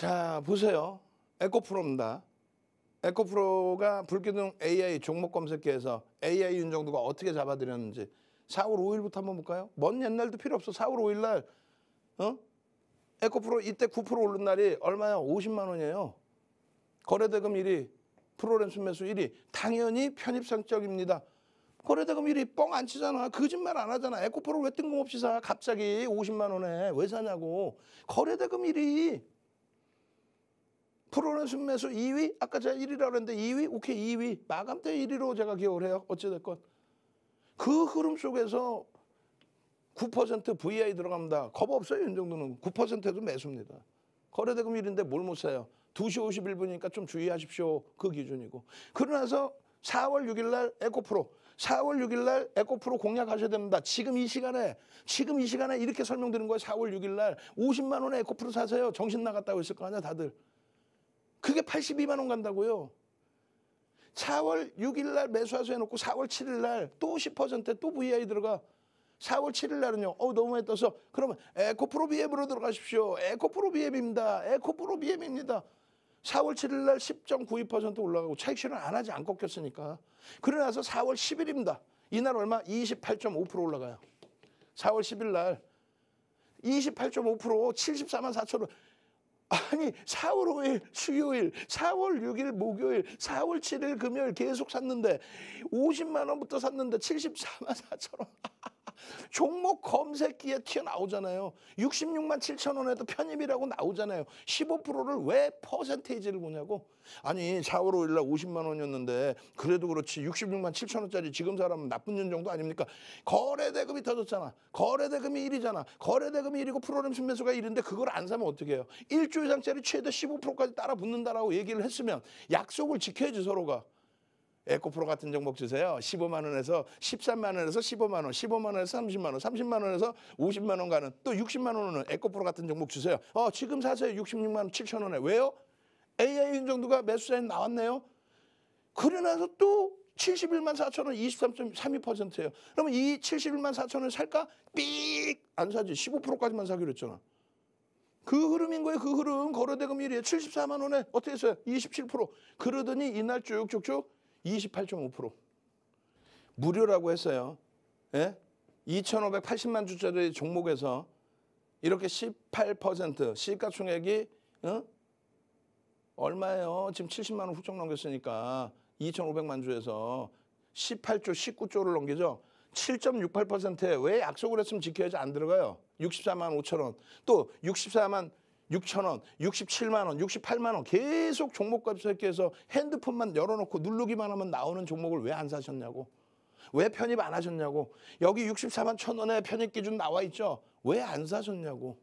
자, 보세요. 에코프로입니다. 에코프로가 불기둥 AI 종목 검색기에서 AI 윤정두가 어떻게 잡아들였는지 4월 5일부터 한번 볼까요? 먼 옛날도 필요 없어. 4월 5일 날 에코프로 이때 9% 오른 날이 얼마야? 50만 원이에요. 거래대금 1위, 프로그램 순매수 1위. 당연히 편입 성적입니다. 거래대금 1위 뻥 안 치잖아. 거짓말 안 하잖아. 에코프로 왜 뜬금없이 사? 갑자기 50만 원에 왜 사냐고. 거래대금 1위. 프로그램 순매수 2위. 아까 제가 1위라고 했는데 2위? 오케이 2위. 마감 때 1위로 제가 기억을 해요. 어찌됐건. 그 흐름 속에서 9% VI 들어갑니다. 겁 없어요. 윤정두는 9%에도 매수입니다. 거래대금 1위인데 뭘 못 사요? 2시 51분이니까 좀 주의하십시오. 그 기준이고. 그러나서 4월 6일 날 에코프로. 4월 6일 날 에코프로 공략하셔야 됩니다. 지금 이 시간에 이렇게 설명드린 거예요. 4월 6일 날 50만 원에 에코프로 사세요. 정신 나갔다고 했을 거 아니야 다들. 그게 82만 원 간다고요. 4월 6일 날 매수하수 해놓고 4월 7일 날 또 10%에 또 VI 들어가. 4월 7일 날은요. 너무해 떠서 그러면 에코프로 BM으로 들어가십시오. 에코프로 BM입니다. 에코프로 BM입니다. 4월 7일 날 10.92% 올라가고 차익 실현 안 하지 안 꺾였으니까. 그러나서 4월 10일입니다. 이날 얼마? 28.5% 올라가요. 4월 10일 날 28.5% 74만 4천 원. 아니 4월 5일 수요일, 4월 6일 목요일, 4월 7일 금요일 계속 샀는데 50만 원부터 샀는데 74만 4천 원. 종목 검색기에 튀어나오잖아요. 66만 7천 원에도 편입이라고 나오잖아요. 15%를 왜 퍼센테이지를 보냐고. 아니 4월 5일 날 50만 원이었는데 그래도 그렇지 66만 7천 원짜리 지금 사람은 나쁜 윤정도 아닙니까? 거래대금이 터졌잖아. 거래대금이 1위잖아. 거래대금이 1위고 프로그램 순매수가 1위인데 그걸 안 사면 어떻게 해요? 1조 이상짜리 최대 15%까지 따라 붙는다라고 얘기를 했으면 약속을 지켜야지 서로가. 에코프로 같은 종목 주세요. 15만 원에서 13만 원에서 15만 원, 15만 원에서 30만 원, 30만 원에서 50만 원 가는 또 60만 원은 에코프로 같은 종목 주세요. 지금 사세요. 66만 원 7천 원에. 왜요? AI 윤정두가 매수자에 나왔네요. 그러나서 또 71만 4천 원 23.32%예요. 그러면 이 71만 4천 원을 살까? 삑! 안 사지. 15%까지만 사기로 했잖아. 그 흐름인 거예요. 그 흐름. 거래대금 1위에 74만 원에 어떻게 했어요? 27%. 그러더니 이날 쭉쭉쭉 28.5% 무료라고 했어요. 예? 2,580만 주짜리 종목에서 이렇게 18% 시가총액이 얼마예요? 지금 70만 원 훌쩍 넘겼으니까 2,500만 주에서 18조, 19조를 넘기죠. 7.68%에 왜 약속을 했으면 지켜야지 안 들어가요. 64만 5천 원, 또 64만 6천 원, 67만 원, 68만 원 계속 종목 검색해서 핸드폰만 열어놓고 누르기만 하면 나오는 종목을 왜 안 사셨냐고. 왜 편입 안 하셨냐고. 여기 64만 천 원에 편입 기준 나와 있죠. 왜 안 사셨냐고.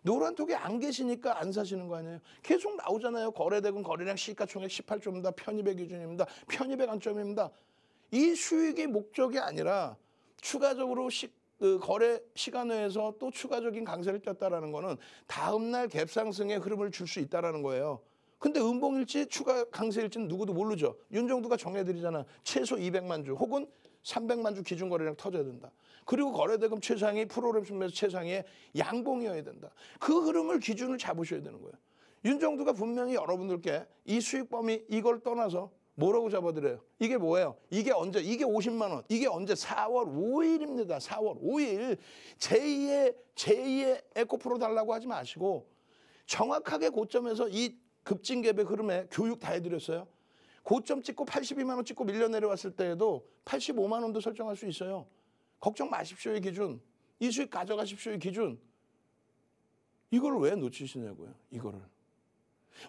노란톡에 안 계시니까 안 사시는 거 아니에요. 계속 나오잖아요. 거래대금, 거래량, 시가총액 18조입니다. 편입의 기준입니다. 편입의 관점입니다. 이 수익이 목적이 아니라 추가적으로 그 거래 시간 외에서 또 추가적인 강세를 떴다라는 거는 다음날 갭상승의 흐름을 줄 수 있다라는 거예요. 근데 음봉일지 추가 강세일지는 누구도 모르죠. 윤정두가 정해드리잖아. 최소 200만 주 혹은 300만 주 기준 거래량 터져야 된다. 그리고 거래대금 최상위, 프로그램 순매수 최상위의 양봉이어야 된다. 그 흐름을 기준을 잡으셔야 되는 거예요. 윤정두가 분명히 여러분들께 이 수익 범위 이걸 떠나서 뭐라고 잡아드려요? 이게 뭐예요? 이게 언제? 이게 50만 원. 이게 언제? 4월 5일입니다. 4월 5일. 제2의 에코프로 달라고 하지 마시고 정확하게 고점에서 이 급진갭의 흐름에 교육 다 해드렸어요. 고점 찍고 82만 원 찍고 밀려 내려왔을 때에도 85만 원도 설정할 수 있어요. 걱정 마십시오의 기준. 이 수익 가져가십시오의 기준. 이걸 왜 놓치시냐고요. 이거를.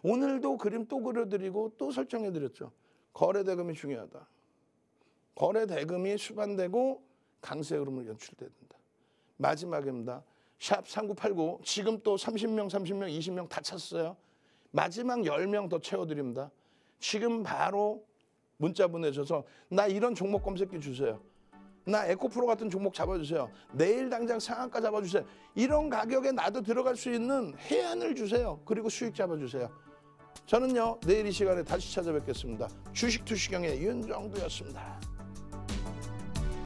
오늘도 그림 또 그려드리고 또 설정해드렸죠. 거래대금이 중요하다. 거래대금이 수반되고 강세 흐름을 연출돼야 된다. 마지막입니다. 샵 3989 지금 또 30명, 30명, 20명 다 찼어요. 마지막 10명 더 채워드립니다. 지금 바로 문자 보내셔서 나 이런 종목 검색기 주세요. 나 에코프로 같은 종목 잡아주세요. 내일 당장 상한가 잡아주세요. 이런 가격에 나도 들어갈 수 있는 해안을 주세요. 그리고 수익 잡아주세요. 저는요, 내일 이 시간에 다시 찾아뵙겠습니다. 주식투시경의 윤정두였습니다.